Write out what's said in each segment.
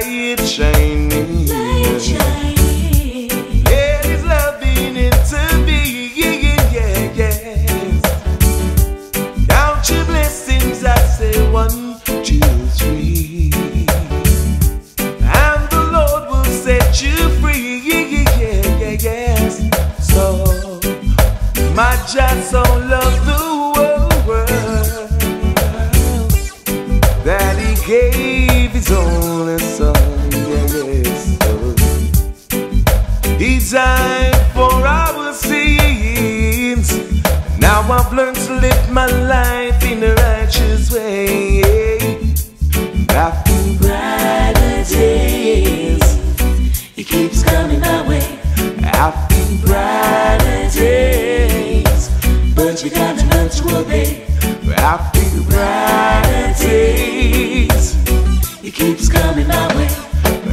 light shining. There is love in it to be. Yes. Count your blessings, I say 1, 2, 3. And the Lord will set you free. Yes. So my just so love the world that He gave His only Son. Yes. He died for our sins. Now I've learned to live my life in a righteous way. After brighter days, it keeps coming my way. After brighter days, but you gotta learn to obey. After brighter days, it keeps coming my way.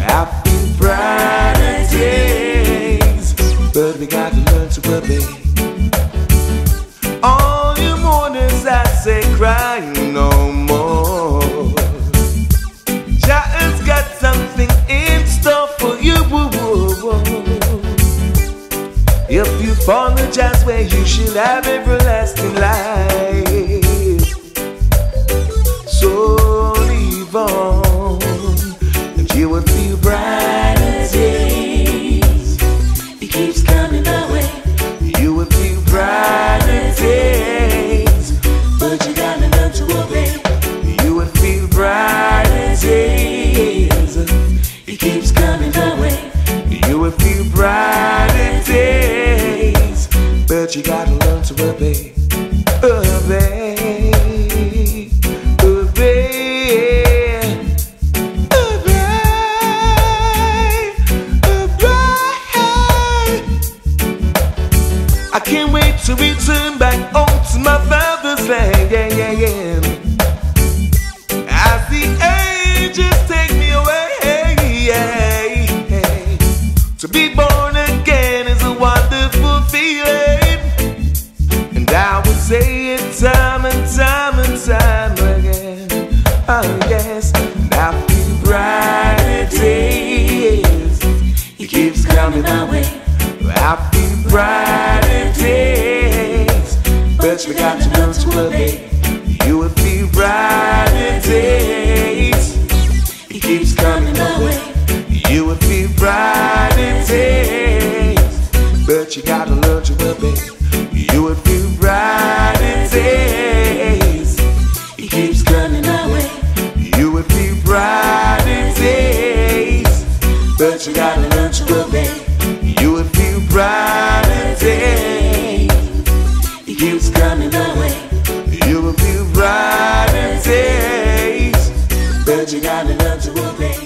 After brighter days, but we gotta learn to obey. All you mourners, I say, cry no more. Jah has got something in store for you. If you apologize, where you shall have everlasting life. So leave on, and you will feel brighter days. It keeps coming my way. You will feel brighter days, but you gotta learn to obey. You will feel brighter days. It keeps coming my way. You will feel brighter days. But you gotta learn to obey, obey, obey, obey, obey. I can't wait to return back home to my father's land. As the ages take me away, to be born again is a wonderful feeling. I would say it time and time and time again. Oh yes, now feel brighter days. It keeps coming my way. I feel brighter days, but we got to learn to obey. You will feel brighter days. It keeps coming my way. You will feel brighter days, but you got to learn to obey. You will feel brighter days. It keeps coming my way. You will feel brighter days, but you gotta learn to obey. You will feel brighter days. It keeps coming my way. You will feel brighter days, but you gotta learn to obey.